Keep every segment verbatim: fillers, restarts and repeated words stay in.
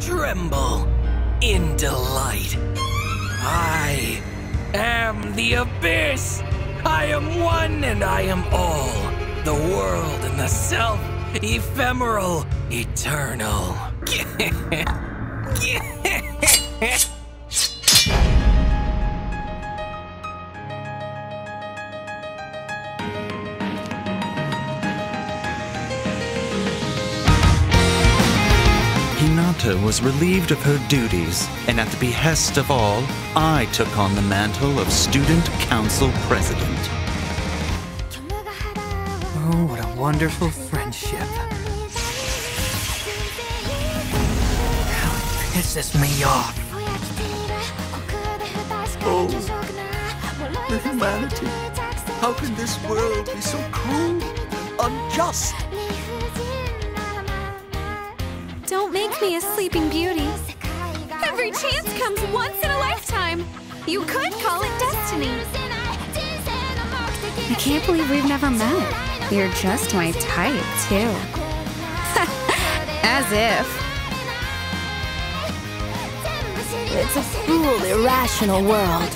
Tremble in delight. I am the abyss. I am one and I am all. The world and the self, ephemeral, eternal. Hinata was relieved of her duties, and at the behest of all, I took on the mantle of Student Council President. Oh, what a wonderful friendship. How it pisses me off. Oh, the humanity. How can this world be so cruel, unjust? Don't make me a sleeping beauty. Every chance comes once in a lifetime. You could call it destiny. I can't believe we've never met. You're just my type, too. As if. It's a cruel, irrational world.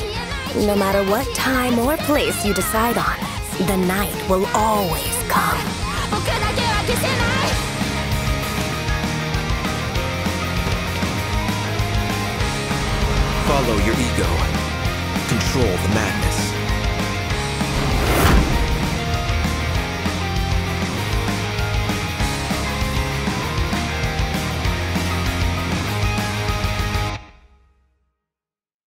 No matter what time or place you decide on, the night will always come. Follow your ego. Control the madness.